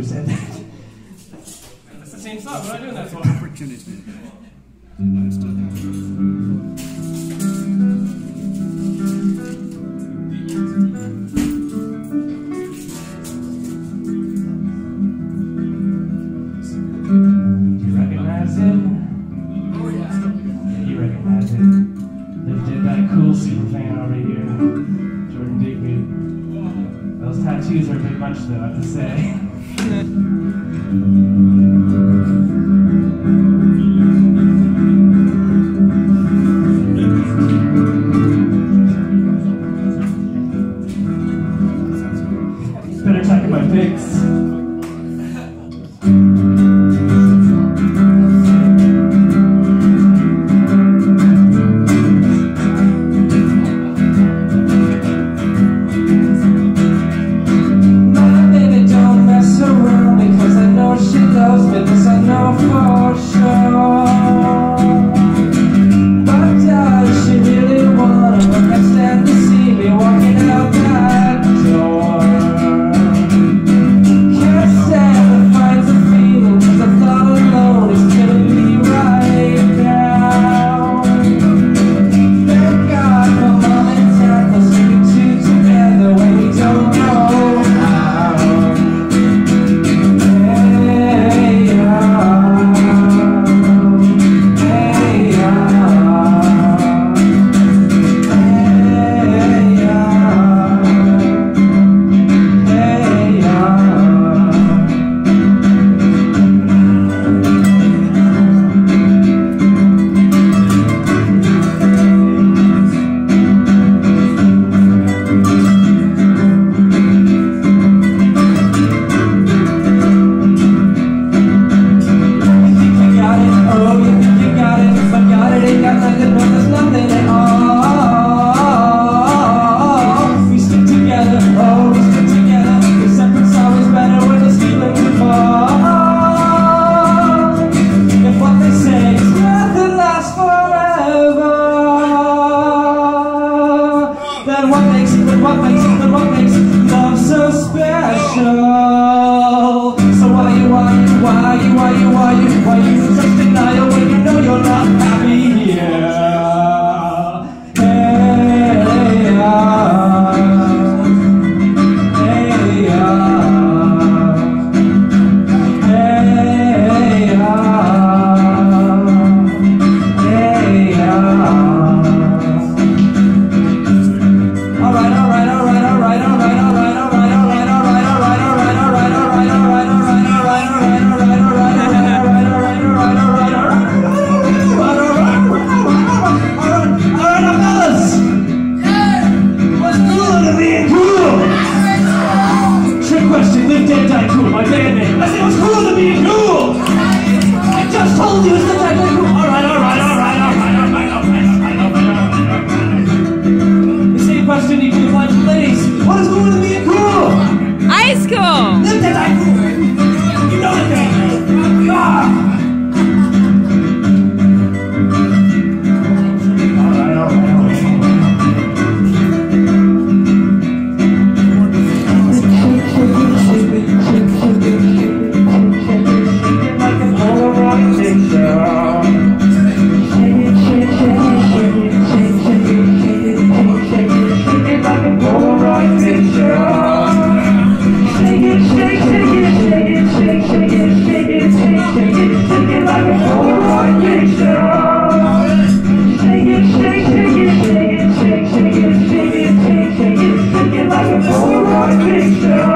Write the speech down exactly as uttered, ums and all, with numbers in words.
who said that. That's the same song, we're not doing that for. Do you recognize him? Oh yeah. Yeah, you recognize him. They did that cool super fan over here, Jordan Digby. Those tattoos are a big bunch though, I have to say. Better check my pics. Take it, take it, take it, take it, take it like a Polaroid picture.